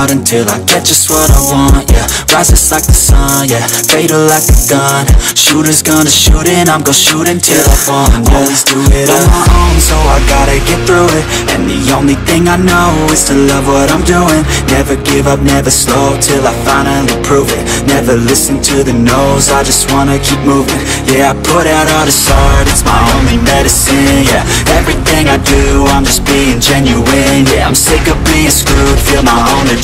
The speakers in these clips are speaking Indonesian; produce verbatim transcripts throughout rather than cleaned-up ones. hard until I get just what I want, yeah. Rises like the sun, yeah, fatal like a gun. Shooters gonna shoot and I'm gonna shoot until I fall, yeah. Always do it on my own, so I gotta get through it. And the only thing I know is to love what I'm doing. Never give up, never slow, till I finally prove it. Never listen to the no's, I just wanna keep moving. Yeah, I put out all this art, it's my only medicine, yeah. Everything I do, I'm just being genuine, yeah. I'm sick of being screwed, feel my own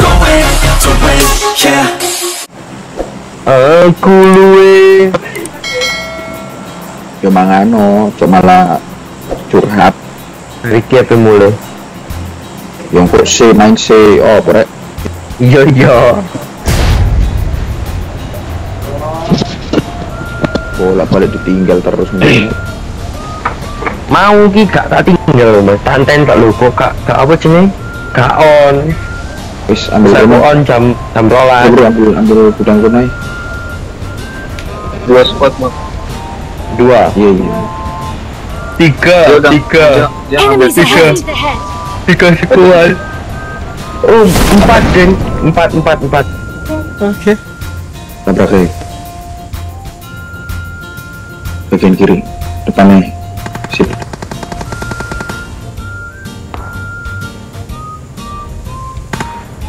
going to win, yeah. Aku luwe cuma ngano, cuma lah curhat. Riki apa mulu? Yang kok si main si, oh korek. Iya iya. Bola balik ditinggal terus nih. Mau ki gak tak tinggal mas. Tanten gak lupa kak. Gak apa sini? Gak on. Wis ambil on jam jam rolan. Ambil ambil ambil gudang kunai. Dua spot mas. Dua. Iya iya. Tiga tiga tiga tiga sekuat. Oh empat deng empat empat empat. Oke. Tabrak lagi. Bagian kiri depannya sip.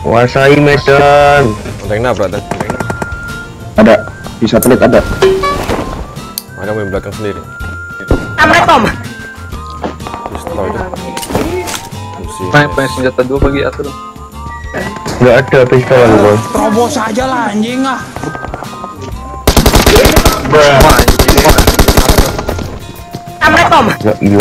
Wasai medan konten nabrak tadi ada di satelit ada ada main belakang sendiri amret om pistol itu pakai senjata dua bagi aku dong enggak ada pistolan bro terobos aja lah anjing ah bro. Om. Gak gila.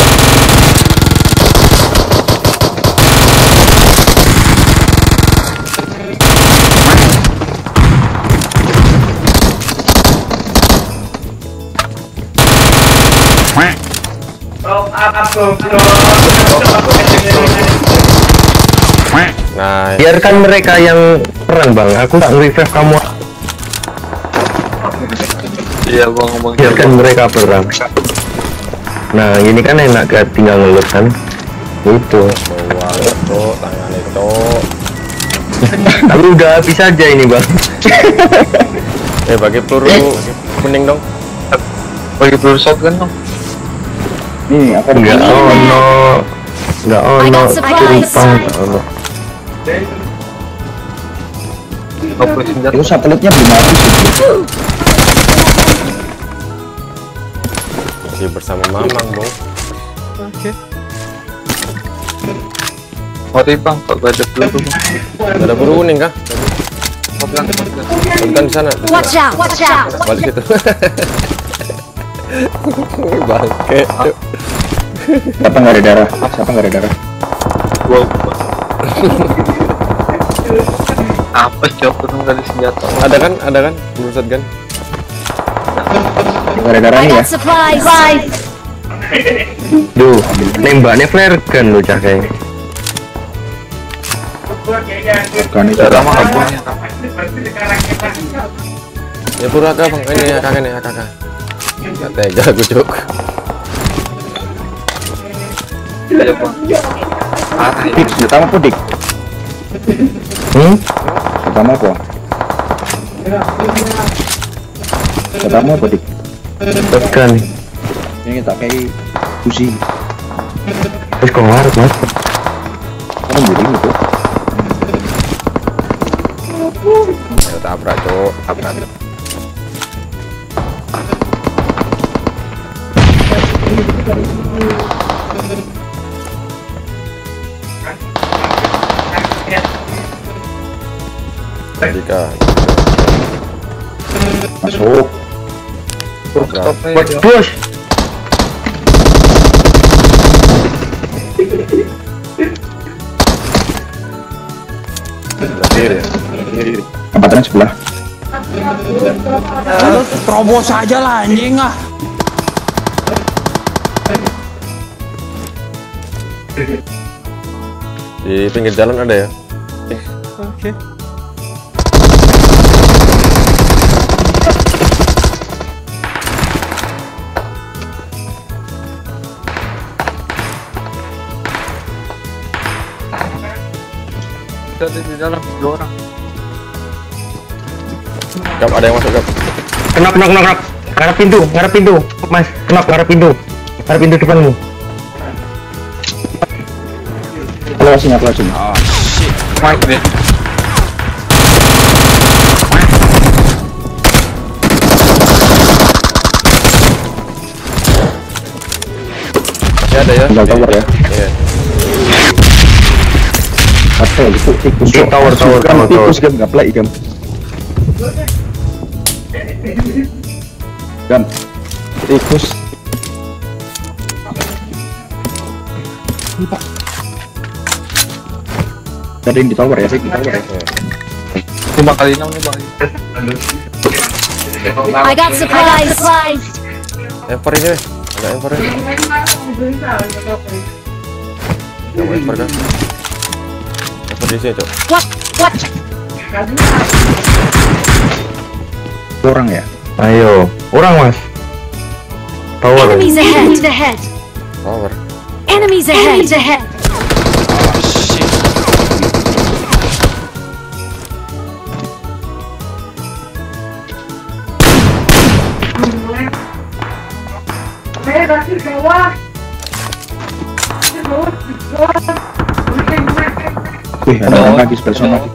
Nah, biarkan mereka yang perang bang. Aku tak nge-revive kamu. Iya bang, bang. Biarkan mereka perang. Nah ini kan enak gak tinggal ngelut kan itu walet tuh tangan itu tapi udah habis aja ini bang. Eh bagi peluru kuning dong bagi peluru shotgun dong ini apa enggak ono enggak ono curipang enggak ono itu satelitnya belum habis itu bersama mamang bro. Oke. Mati bang, kok gak ada peluru? Ada peluru kuning kah? Bukan di sana. Watch out, watch out. Balik itu. Bangke. Siapa nggak ada darah? Siapa nggak ada darah? Wow. Apa jawab tuh dari senjata? Ada kan, ada kan, berusaha kan? Gara-garanya ya. Duh, nembaknya flare gun lo cah kayak. Bukan itu sama abunya. Ya pura kakak bang, ini ya kakak nih ya kakak. Gak tega aku cuk. Dik, pertama apa dik? Hmm? Pertama apa? Pertama apa dik? Tekan ini tak kayak busi terus kok ngarep mas kamu berdiri gitu ya tabrak cok tabrak jika masuk. Watch push. Kiri, kiri. tempatnya sebelah. Lalu terobos aja lah anjing ah. Di pinggir jalan ada ya? Oke. Okay. Kita di dalam dua orang. Gap, ada yang masuk gap. Kenap, kenap, kenap. Ngarep pintu, ngarep pintu, Mas. Kenap, ngarep pintu. Ngarep pintu depanmu. Lewasin, lewasin. Oh shit. Fight it. Masih ada ya? Tinggal tower ya. Iya. Apa itu? Tikus tower, tower, tower. Tikus game enggak play game. Gam. Tikus. Ini Pak. Ada yang di tower ya, di tower ya. Cuma kali enam nih Bang. I got supplies. Ever ini, ada ever. Coba ever kan. Ever di sini, Cok. What? What? Orang ya. Ayo, orang Mas. Tower. Enemies ahead. Tower. Enemies ahead. Wih, ada orang lagi, sebelah sana lagi.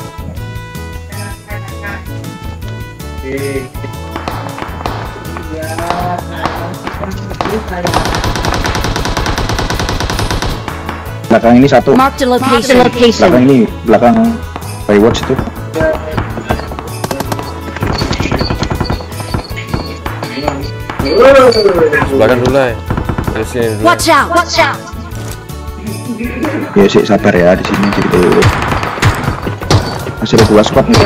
Belakang ini satu. Belakang ini, belakang Baywatch itu. Belakang dulu lah. Watch out, watch out. Ya sih sabar ya di sini gitu. Masih ada dua squad nih.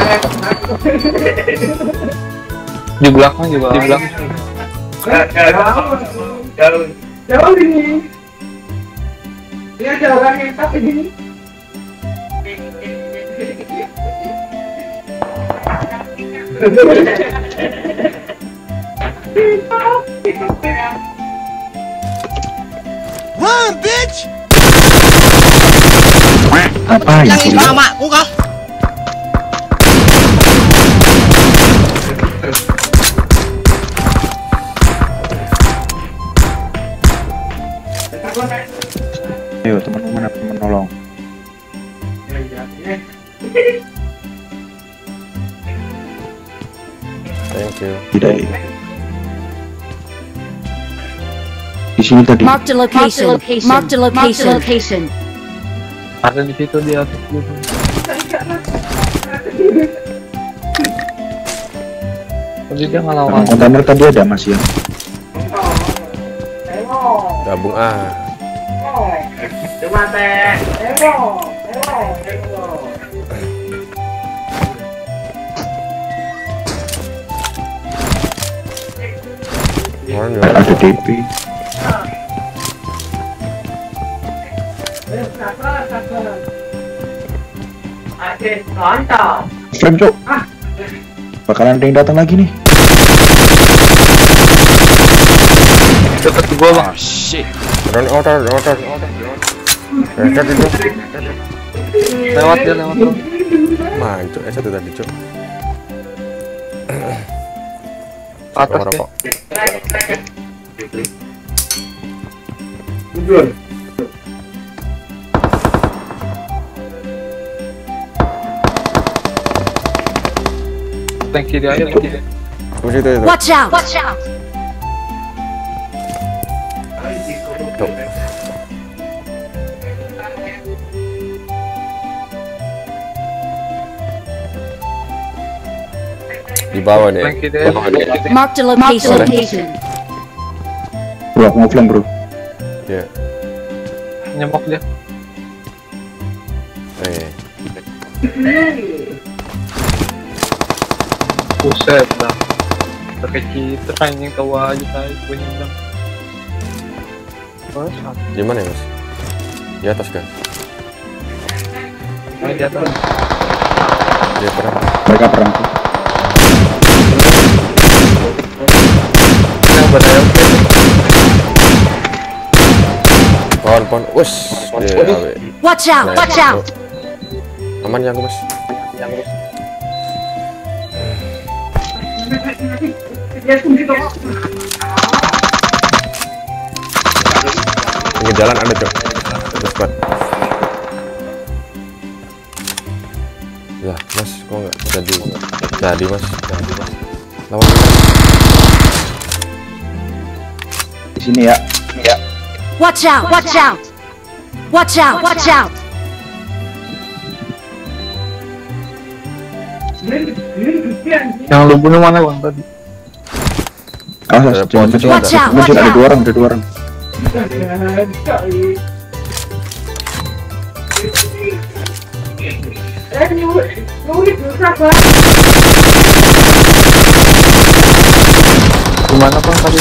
Di belakang juga. Di belakang. Jauh. Jauh ini. Dia ada orang yang tapi gini. Run, bitch! Apa yang itu mamaku kah? Ayo teman-teman aku menolong. Thank you. Tidak. Di sini tadi. Mark the location. Mark the location. Ada di situ dia. Tadi dia ngelawan. Kontainer tadi ada Mas ya. Gabung ah. Cuma teh. Elo, elo, elo. Ada D P. Frame Cok, bakalan ada yang datang lagi nih. Deket gua Bang. Shit. Run order, order, order. Lewat dia, lewat. Mantul, eh satu tadi Cok. Atas rokok. Tujuan. Tangki dia, tangki dia. Watch out, watch out. Di bawah deh. Mark the location. Bro, aku ngeflank bro. Ya. Nyempok dia. Eh. Buset bang, pakai citra anjing, tawa aja tadi gue nyendang. Mas, di mana ya, Mas? Di atas kan? Nah, di atas. Dia perang. Mereka perang. Yang beraya. Pon pon, us. Watch out, watch out. Aman ya, Mas? Yang Mas. Ini jalan ada cok, terus kuat. Lah mas, kok nggak jadi? Jadi mas, jadi mas. Lawan di sini ya, ya. Watch out, watch out, watch out, watch out. Yang lu bunuh mana bang tadi? Ah, ada pohon kecil, ada dua orang, ada dua orang. Gimana bang tadi?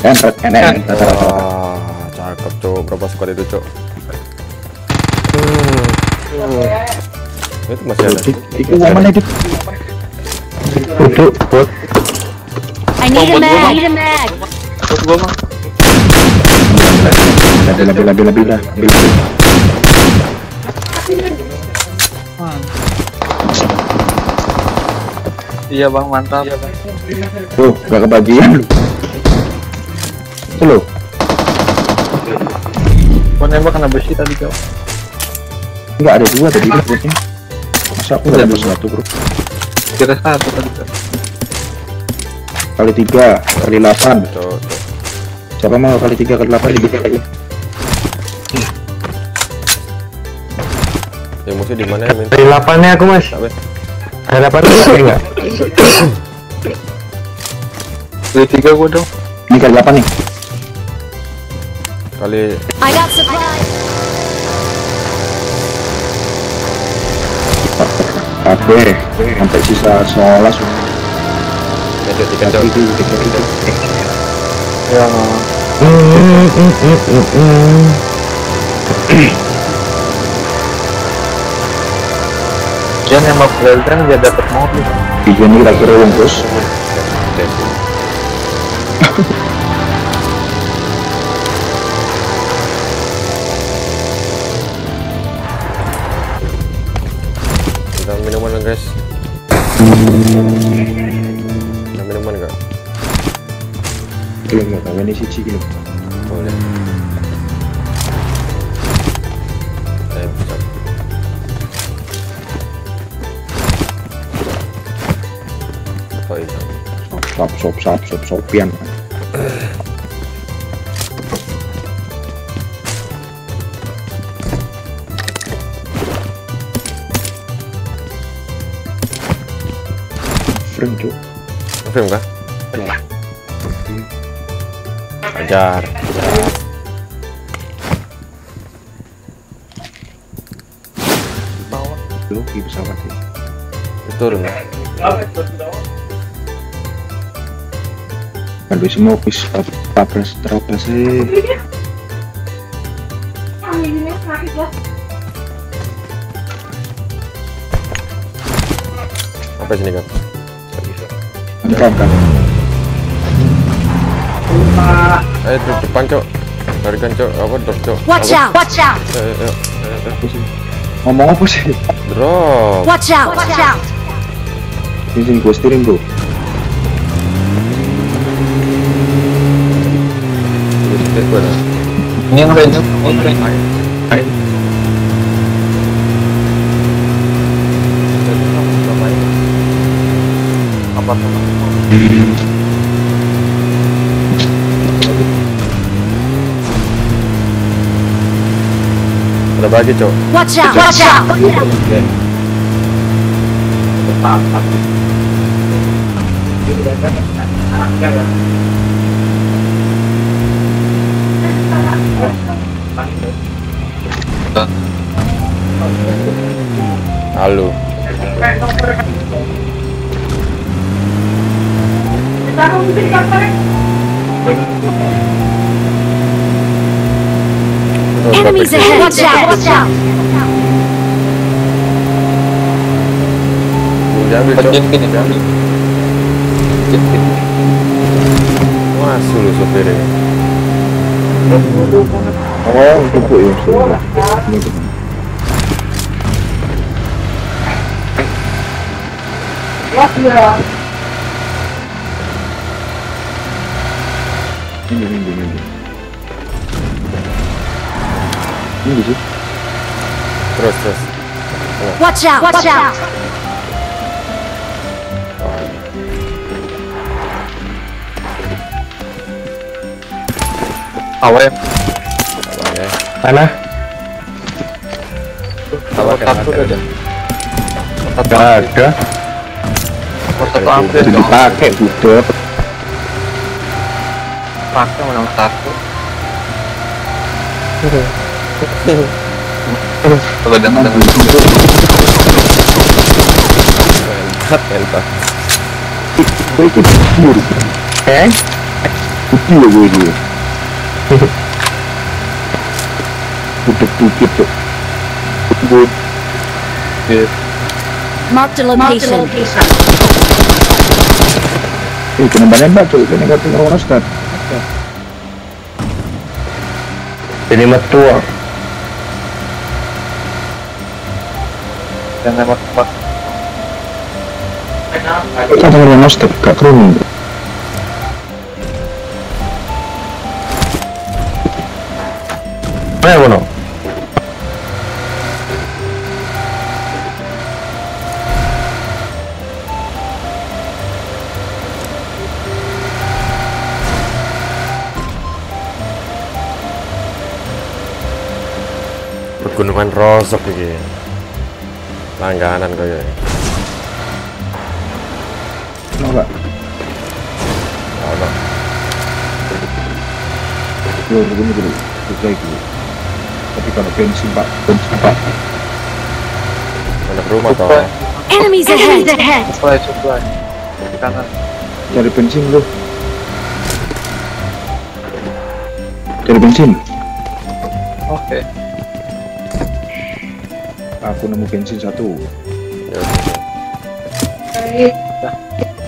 Entret, entret, entret. Wah, cakep cok, berapa squad itu cok? Itu masih ada. Itu mana itu? Bot, bot. I need a mag, I need a mag. Bot gua mah. Bila, bila, bila, bila. Iya bang, mantap. Tuh, gak kebagian lu. Itu lu gua nembak kena besi tadi kau. Enggak, ada dua tadi botnya. Masa aku gak ada satu bro? Kira satu tadi kau. Kali tiga, kali delapan. Siapa mau kali tiga, kali delapan dibikin lagi. Ya musuh dimana ya men? Kali delapan nya aku mas. Ada apa tuh? Enggak. Kali tiga gua dong. Ini kali delapan nih. Kali. I got supplies. Oke, sampai sisa soalnya sudah. Ada tiga jam. Ya. Jen yang mau belajar dia dapat mobil. Jen ini lagi rewang terus. Kita minuman guys. Kita minuman enggak? Belum enggak, ini sih ciki belum. Boleh. Sop sop sop sop sopian. Frame tuh. Frame kah? Enggak. Ajar. Bawa dulu di pesawat sih. Betul enggak? Kalau semua bisa papres terapa sih. Apa sini kan? Enggak kan? Eh depan cok, tarikan cok, apa dor cok? Watch out, watch out. Ngomong apa sih? Drop. Watch out, watch out. Sini, sini gue steering bro. Ini yang range, oh range. Apa teman? Ada bagi cok. Watch out, watch out. Halo. Enemies ahead. Watch out. Watch out. Masuk lu sopirnya. Oh, cukup ya. Wah, ini minggu minggu minggu sih terus terus oh. Watch out, watch out. Awal ya mana awal takut aja nggak ada takut dipakai budek pakai menang takut. Kalau dengan mark the location. Eh, kenapa orang jadi mertua dan lewat tempat kita dengerin nostek, gak kerun apa ya bono? Gunungan rosok iki. Langganan kaya. Napa? Ana. Yo begini dulu. Oke iki. Tapi kalau bensin Pak, bensin Pak. Mana rumah toh? Enemies ahead. Supply supply. Di kanan. Cari bensin lu. Cari bensin. Oke. Okay. Aku nemu bensin satu. Ya. Eh,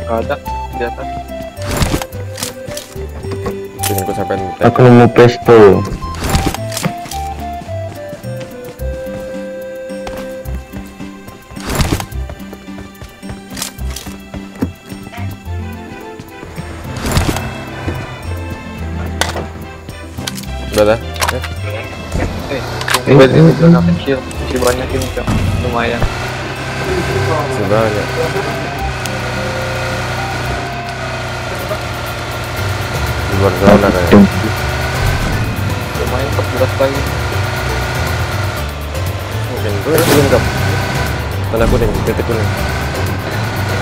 ada di atas. Sini aku sampai. Aku nemu pesto. Udah dah. Eh, ini udah kecil. Banyak ini cok, lumayan sebanyak di Barcelona ya lumayan empat belas lagi mungkin itu ya kuning dong tanda kuning, titik kuning.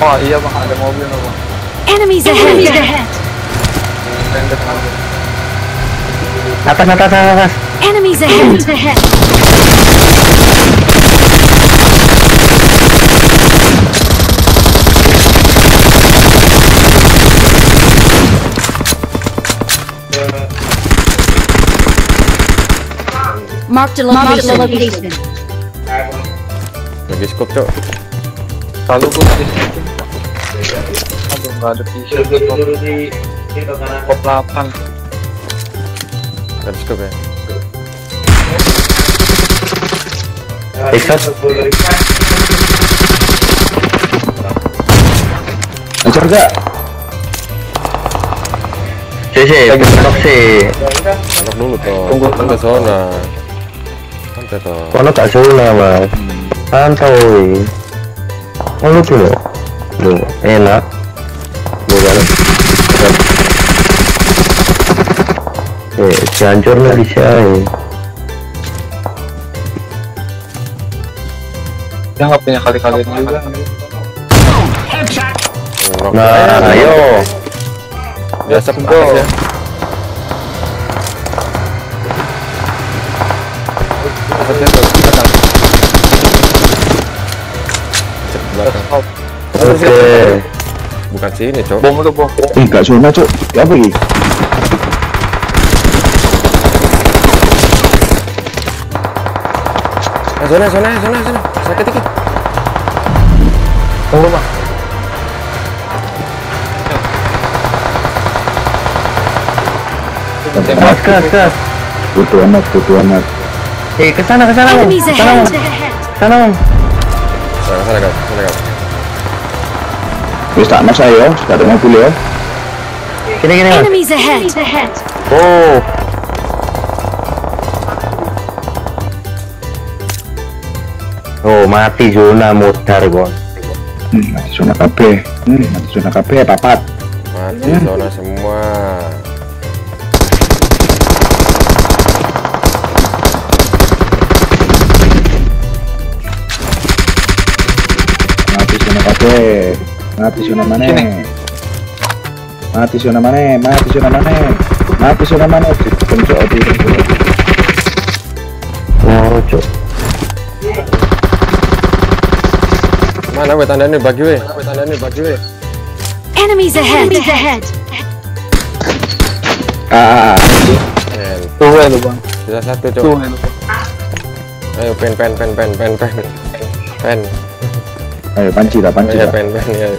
Oh iya bang, ada mobil loh bang. Enemies ahead. Atas atas atas enemies ahead. Mark the location. Mark the location. Lagi skop cok. Selalu gue di sini. Aduh nggak ada pisau. Skop delapan. Ada skop ya. Ikat. Bocor gak? Si si, bentok si bentok dulu toh, kan ke zona santai toh kono gak zona mas santai ngelut dulu lu enak lu balik eh, jancur gak disini dia gak punya kali-kali juga. Nah, ayo. Ya sepuluh. Oke. Bukan sini, Cok. Bom lu, Bom. Enggak zona, Cok. Apa ini? Zona, zona, zona, zona. Sakit dikit. Tunggu, Bang. Tembak, gas, gas. Butuh amat, butuh amat. Eh, ke sana, ke sana, Om. Ke sana, Om. Ke sana, Om. Ke sana, Om. Wis tak mas ayo, tak ada mobil ya. Gini, gini, Mas. Oh. Oh, mati zona mudar, Kon. Hmm, mati zona kabeh. Hmm, mati zona kabeh papat. Mati zona semua. Oke, mati zona mana? Mati zona mana? Mati zona mana? Mati zona mana? Kencok di. Wow, cok. Mana we tandanya bagi we? Mana we tandanya bagi we? Enemies ahead. Enemies ahead. Ah, tuh we lubang. Sudah satu cok. Ayo pen pen pen pen pen pen pen. Ayo panci dah, panci dah. Pen pen ya.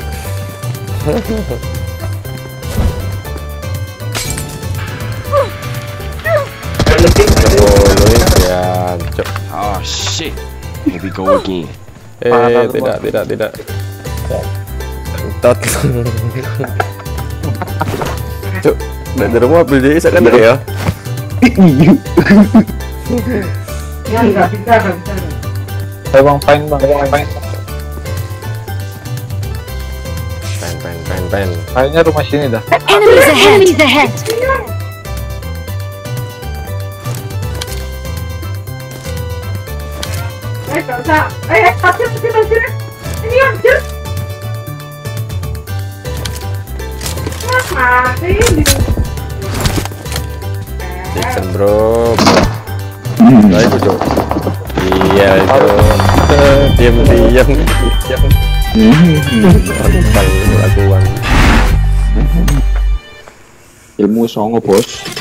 Oh shit. Here we go again. Eh tidak tidak tidak. Entot. Cuk, dari rumah beli jadi seakan dari ya. Ya tidak kita akan bicara. Saya bang pain bang pain. Pen pen pen. Kayaknya rumah sini dah. Enemies ahead. Enemies ahead. Eh, tak usah. Eh, tapi tapi tapi. Ini yang jur. Wah, ini. Jackson bro. Baik betul. Iya itu. Diam diam. Ilmu songo bos.